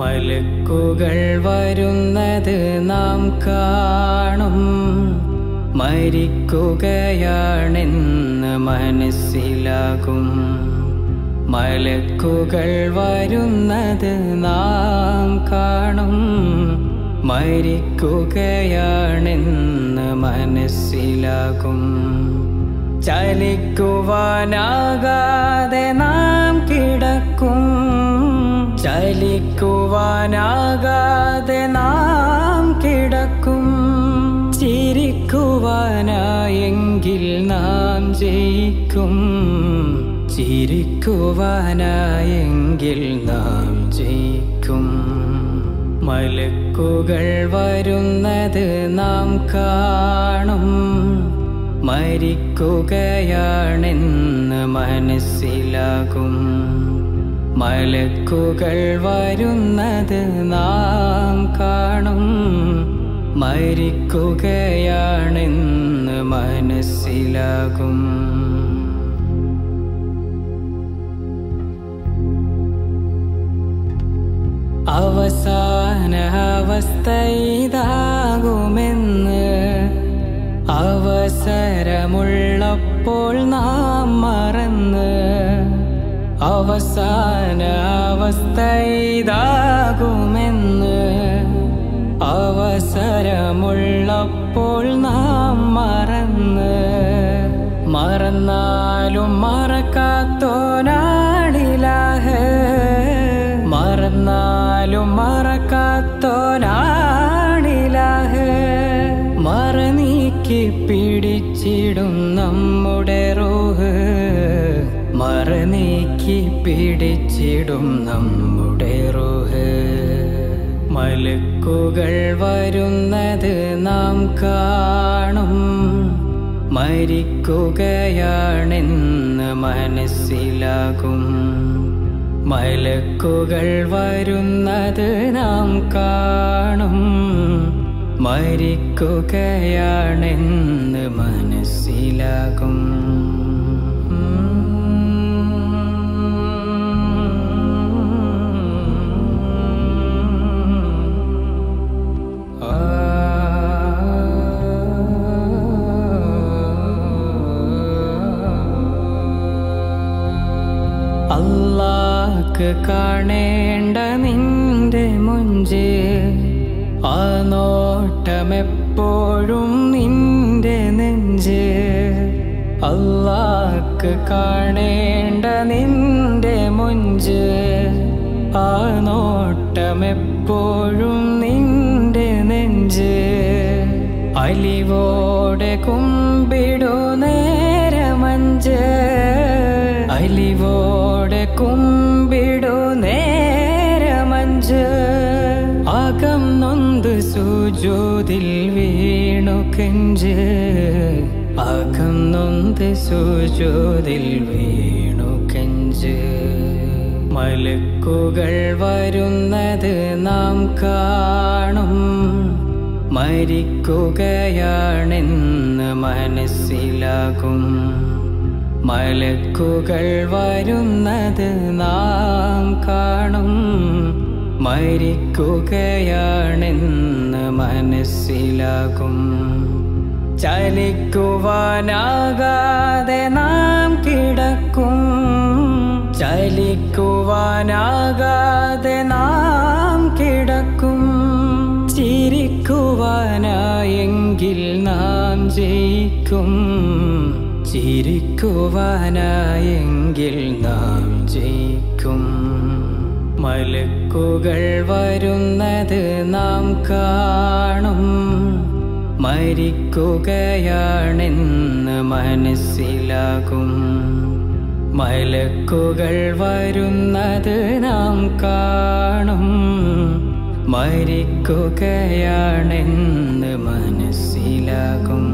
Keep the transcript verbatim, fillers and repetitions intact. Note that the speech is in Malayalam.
മലക്കുകൾ വരുന്നത് നാം കാണും, മരിക്കുകയാണെന്ന് മനസ്സിലാകും. മലക്കുകൾ വരുന്നത് നാം കാണും, മരിക്കുകയാണെന്ന് മനസ്സിലാകും. ചലിക്കുവാനാകാതെ നാം കിടക്കും, ചലിക്കുവാനാകാതെ നാം കിടക്കും. ചിരിക്കുവാനായെങ്കിൽ നാം ജയിക്കും, ചിരിക്കുവാനായെങ്കിൽ നാം ജയിക്കും. മലക്കുകൾ വരുന്നത് നാം കാണും, മരിക്കുകയാണെന്ന് മനസ്സിലാകും. മലക്കുകൾ വരുന്നത് നാം കാണും, മരിക്കുകയാണെന്ന് മനസ്സിലാകും. അവസാന അവസ്ഥയിതാകുമെന്ന് അവസരമുള്ളപ്പോൾ നാം മറന്ന്, അവസാന അവസ്ഥയിതാകുമെന്ന് അവസരമുള്ളപ്പോൾ നാം മറന്ന്. മറന്നാലും മറക്കാത്തോനാണിലാഹ്, മറന്നാലും മറക്കാത്തോനാണിലാഹ്. മറനീക്കി പിടിച്ചിടും നമ്മുടെ റൂഹ്, മറനീക്കി പിടിച്ചിടും നമ്മുടെ റൂഹ്. മലക്കുകൾ വരുന്നത് നാം കാണും, മരിക്കുകയാണെന്ന് മനസ്സിലാകും. മലക്കുകൾ വരുന്നത് നാം കാണും, മരിക്കുകയാണെന്ന് മനസ്സിലാകും. അല്ലാഹ് കാണേണ്ട നിന്റെ മുഞ്ചിൽ ആ നോട്ടമെപ്പോഴും നിന്റെ നെഞ്ചിൽ. അല്ലാഹ് കാണേണ്ട നിന്റെ മുഞ്ചിൽ ആ നോട്ടമെപ്പോഴും നിന്റെ നെഞ്ചിൽ. അലിവോടെ കുമ്പിടു നേരമഞ്ച്, അലിവോടെ കുമ്പിടു നേരമഞ്ച്. അകം നൊന്ത് സുജൂദിൽ വീണു കെഞ്ച്, അകം നൊന്ത് സുജൂദിൽ വീണു കെഞ്ച്. മലക്കുകൾ വരുന്നത് നാം കാണും, മരിക്കുകയാണെന്ന് മനസ്സിലാകും. മലക്കുകൾ വരുന്നത് നാം കാണും, മരിക്കുകയാണെന്ന് മനസ്സിലാകും. ചലിക്കുവാനാകാതെ നാം കിടക്കും, ചലിക്കുവാനാകാതെ നാം കിടക്കും. ചിരിക്കുവാനായെങ്കിൽ നാം ജയിക്കും, ചിരിക്കുവാനായെങ്കിൽ നാം ജയിക്കും. മലക്കുകൾ വരുന്നത് നാം കാണും, മരിക്കുകയാണെന്ന് മനസ്സിലാകും. മലക്കുകൾ വരുന്നത് നാം കാണും, മരിക്കുകയാണെന്ന് മനസ്സിലാകും.